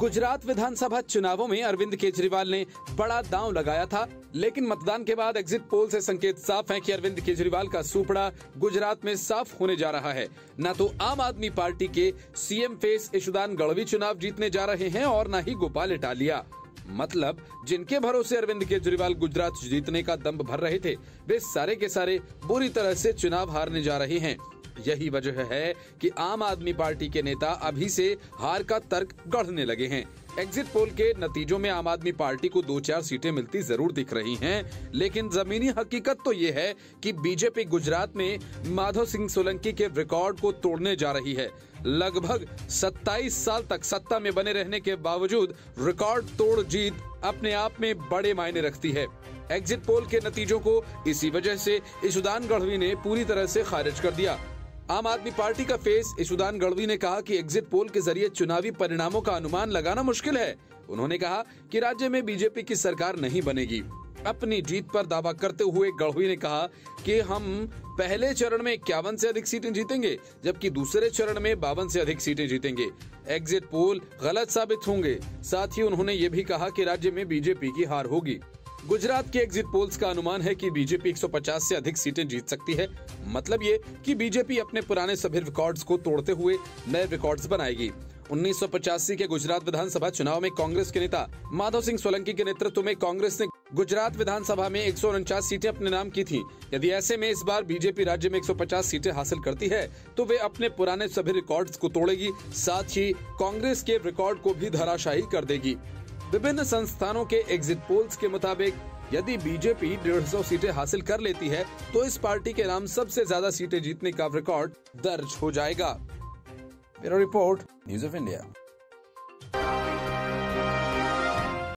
गुजरात विधानसभा चुनावों में अरविंद केजरीवाल ने बड़ा दांव लगाया था, लेकिन मतदान के बाद एग्जिट पोल से संकेत साफ हैं कि अरविंद केजरीवाल का सुपड़ा गुजरात में साफ होने जा रहा है। न तो आम आदमी पार्टी के सीएम फेस इशुदान गढ़वी चुनाव जीतने जा रहे हैं और न ही गोपाल इटालिया। मतलब जिनके भरोसे अरविंद केजरीवाल गुजरात जीतने का दम्भ भर रहे थे, वे सारे के सारे बुरी तरह से चुनाव हारने जा रहे हैं। यही वजह है कि आम आदमी पार्टी के नेता अभी से हार का तर्क गढ़ने लगे हैं। एग्जिट पोल के नतीजों में आम आदमी पार्टी को 2-4 सीटें मिलती जरूर दिख रही हैं, लेकिन जमीनी हकीकत तो ये है कि बीजेपी गुजरात में माधव सिंह सोलंकी के रिकॉर्ड को तोड़ने जा रही है। लगभग 27 साल तक सत्ता में बने रहने के बावजूद रिकॉर्ड तोड़ जीत अपने आप में बड़े मायने रखती है। एग्जिट पोल के नतीजों को इसी वजह से इशुदान गढ़वी ने पूरी तरह से खारिज कर दिया। आम आदमी पार्टी का फेस इशुदान गढ़वी ने कहा कि एग्जिट पोल के जरिए चुनावी परिणामों का अनुमान लगाना मुश्किल है। उन्होंने कहा कि राज्य में बीजेपी की सरकार नहीं बनेगी। अपनी जीत पर दावा करते हुए गढ़वी ने कहा कि हम पहले चरण में 51 से अधिक सीटें जीतेंगे, जबकि दूसरे चरण में 52 से अधिक सीटें जीतेंगे। एग्जिट पोल गलत साबित होंगे। साथ ही उन्होंने ये भी कहा कि राज्य में बीजेपी की हार होगी। गुजरात के एग्जिट पोल्स का अनुमान है कि बीजेपी 150 से अधिक सीटें जीत सकती है। मतलब ये कि बीजेपी अपने पुराने सभी रिकॉर्ड्स को तोड़ते हुए नए रिकॉर्ड्स बनाएगी। 1985 के गुजरात विधानसभा चुनाव में कांग्रेस के नेता माधव सिंह सोलंकी के नेतृत्व में कांग्रेस ने गुजरात विधानसभा में 149 सीटें अपने नाम की थीं। यदि ऐसे में इस बार बीजेपी राज्य में 150 सीटें हासिल करती है तो वे अपने पुराने सभी रिकॉर्ड्स को तोड़ेगी, साथ ही कांग्रेस के रिकॉर्ड को भी धराशायी कर देगी। विभिन्न संस्थानों के एग्जिट पोल्स के मुताबिक यदि बीजेपी 150 सीटें हासिल कर लेती है तो इस पार्टी के नाम सबसे ज्यादा सीटें जीतने का रिकॉर्ड दर्ज हो जाएगा। Bureau report, news of India.